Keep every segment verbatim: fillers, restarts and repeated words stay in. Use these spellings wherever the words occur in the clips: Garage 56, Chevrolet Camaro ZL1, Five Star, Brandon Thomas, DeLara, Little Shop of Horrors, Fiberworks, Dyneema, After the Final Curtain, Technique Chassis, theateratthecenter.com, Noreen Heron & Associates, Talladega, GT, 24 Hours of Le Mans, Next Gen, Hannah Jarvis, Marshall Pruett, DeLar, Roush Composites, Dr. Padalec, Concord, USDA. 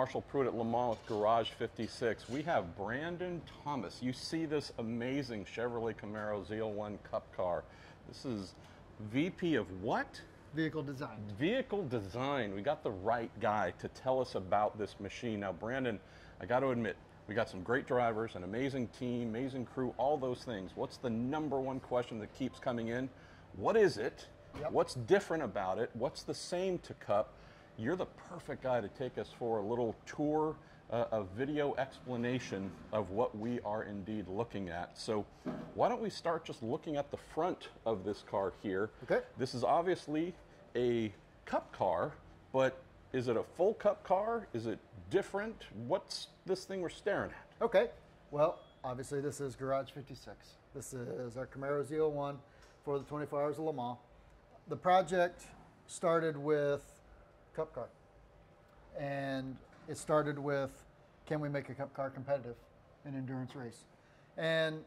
Marshall Pruett at Le Mans with Garage fifty-six. We have Brandon Thomas. You see this amazing Chevrolet Camaro Z L one Cup car. This is V P of what? Vehicle design. Vehicle design. We got the right guy to tell us about this machine. Now, Brandon, I got to admit, we got some great drivers, an amazing team, amazing crew, all those things. What's the number one question that keeps coming in? What is it? Yep. What's different about it? What's the same to Cup? You're the perfect guy to take us for a little tour, uh, a video explanation of what we are indeed looking at. So why don't we start just looking at the front of this car here. Okay. This is obviously a cup car, but is it a full cup car? Is it different? What's this thing we're staring at? Okay. Well, obviously this is Garage fifty-six. This is our Camaro Z L one for the twenty-four Hours of Le Mans. The project started with cup car, and it started with, can we make a cup car competitive in endurance race? And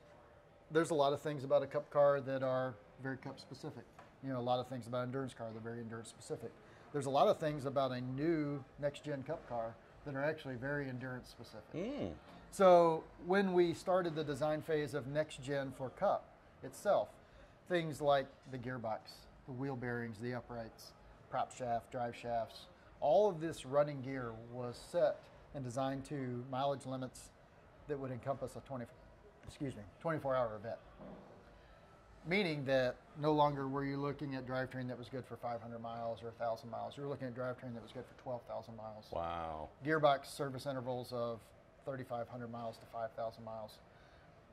there's a lot of things about a cup car that are very cup specific. You know, a lot of things about endurance car that are very endurance specific. There's a lot of things about a new next gen cup car that are actually very endurance specific. Mm. So when we started the design phase of next gen for cup itself, things like the gearbox, the wheel bearings, the uprights, prop shaft, drive shafts, all of this running gear was set and designed to mileage limits that would encompass a twenty, excuse me, twenty-four hour event. Meaning that no longer were you looking at drivetrain that was good for five hundred miles or one thousand miles. You were looking at drivetrain that was good for twelve thousand miles. Wow. Gearbox service intervals of thirty-five hundred miles to five thousand miles,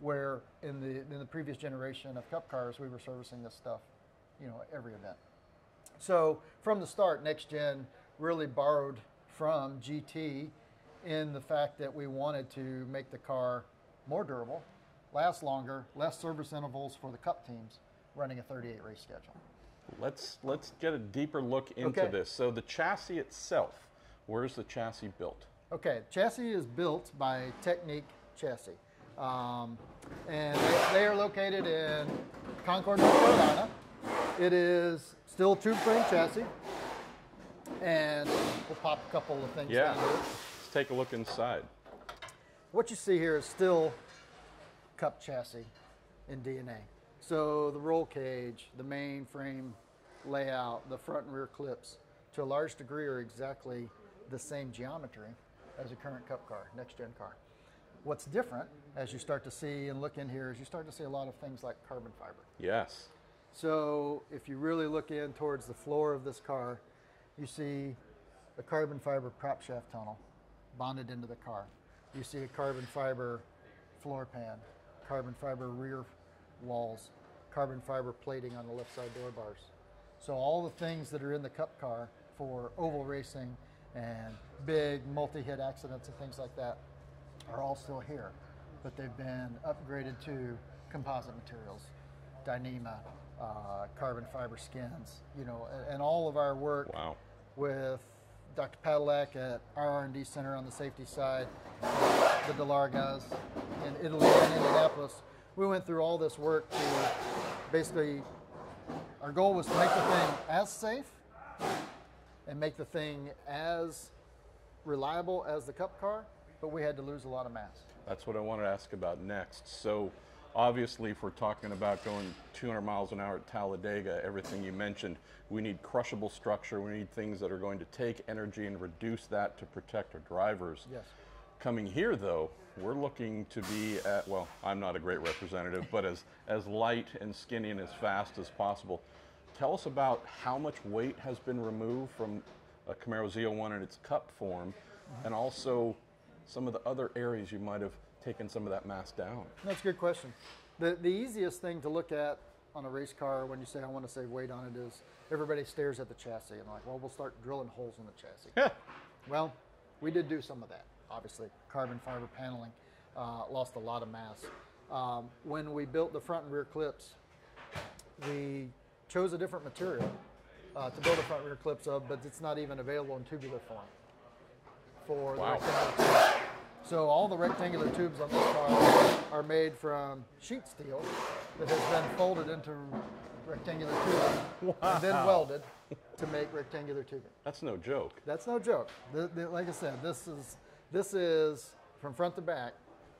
where in the, in the previous generation of cup cars, we were servicing this stuff, you know, every event. So from the start, Next Gen really borrowed from G T in the fact that we wanted to make the car more durable, last longer, less service intervals for the Cup teams running a thirty-eight race schedule. Let's, let's get a deeper look into okay. this. So the chassis itself, where's the chassis built? Okay, chassis is built by Technique Chassis. Um, and they, they are located in Concord, North Carolina. It is still tube frame chassis, and we'll pop a couple of things yeah. down here. Let's take a look inside. What you see here is still cup chassis in D N A. So the roll cage, the main frame layout, the front and rear clips, to a large degree are exactly the same geometry as a current cup car, next gen car. What's different, as you start to see and look in here, is you start to see a lot of things like carbon fiber. Yes. So if you really look in towards the floor of this car, you see a carbon fiber prop shaft tunnel bonded into the car. You see a carbon fiber floor pan, carbon fiber rear walls, carbon fiber plating on the left side door bars. So all the things that are in the cup car for oval racing and big multi-hit accidents and things like that are all still here, but they've been upgraded to composite materials, Dyneema, Uh, carbon fiber skins, you know, and, and all of our work wow. with Doctor Padalec at our R and D center on the safety side, the DeLar guys in Italy and Indianapolis. We went through all this work to basically, our goal was to make the thing as safe and make the thing as reliable as the cup car, but we had to lose a lot of mass. That's what I wanted to ask about next. So obviously, if we're talking about going two hundred miles an hour at Talladega, everything you mentioned, we need crushable structure. We need things that are going to take energy and reduce that to protect our drivers. Yes. Coming here, though, we're looking to be at, well, I'm not a great representative, but as, as light and skinny and as fast as possible. Tell us about how much weight has been removed from a Camaro Z L one in its cup form, mm-hmm. and also some of the other areas you might have taking some of that mass down? That's a good question. The, the easiest thing to look at on a race car when you say, I want to save weight on it, is everybody stares at the chassis and like, well, we'll start drilling holes in the chassis. Yeah. Well, we did do some of that, obviously. Carbon fiber paneling uh, lost a lot of mass. Um, when we built the front and rear clips, we chose a different material uh, to build the front and rear clips of, but it's not even available in tubular form for wow. the rectangular clips. So all the rectangular tubes on this car are made from sheet steel that has been folded into rectangular tubing, wow. and then welded to make rectangular tubing. That's no joke. That's no joke. The, the, like I said, this is this is from front to back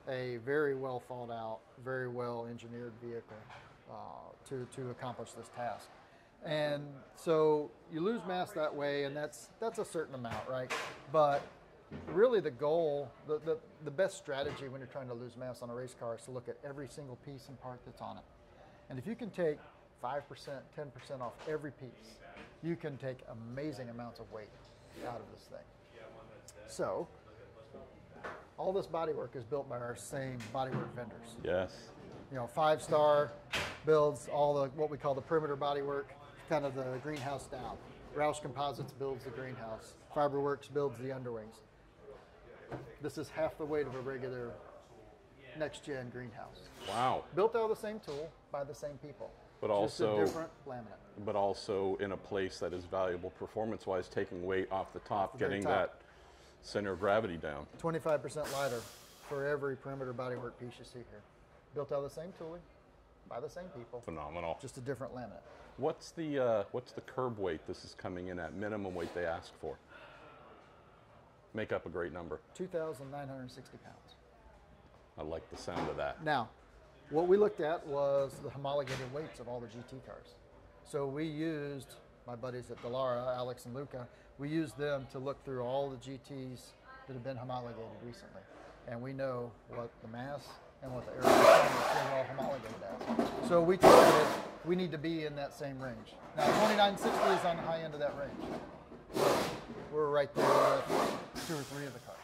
a very well thought out, very well engineered vehicle uh, to to accomplish this task. And so you lose mass that way, and that's that's a certain amount, right? But really the goal, the, the, the best strategy when you're trying to lose mass on a race car is to look at every single piece and part that's on it. And if you can take five percent, ten percent off every piece, you can take amazing amounts of weight out of this thing. So all this bodywork is built by our same bodywork vendors. Yes. You know, Five Star builds all the, what we call the perimeter bodywork, kind of the greenhouse down. Roush Composites builds the greenhouse. Fiberworks builds the underwings. This is half the weight of a regular Next Gen greenhouse. Wow. Built out of the same tool by the same people. But also, just a different laminate. But also in a place that is valuable performance-wise, taking weight off the top, off the getting top. that center of gravity down. twenty-five percent lighter for every perimeter bodywork piece you see here. Built out of the same tooling by the same people. Phenomenal. Just a different laminate. What's the uh, what's the curb weight this is coming in at? Minimum weight they ask for. Make up a great number. two thousand nine hundred sixty pounds. I like the sound of that. Now, what we looked at was the homologated weights of all the G T cars. So we used my buddies at DeLara, Alex and Luca. We used them to look through all the G Ts that have been homologated recently, and we know what the mass and what the aerodynamics are all homologated at. So we targeted. We need to be in that same range. Now, twenty-nine sixty is on the high end of that range. We're right there with two or three of the cars.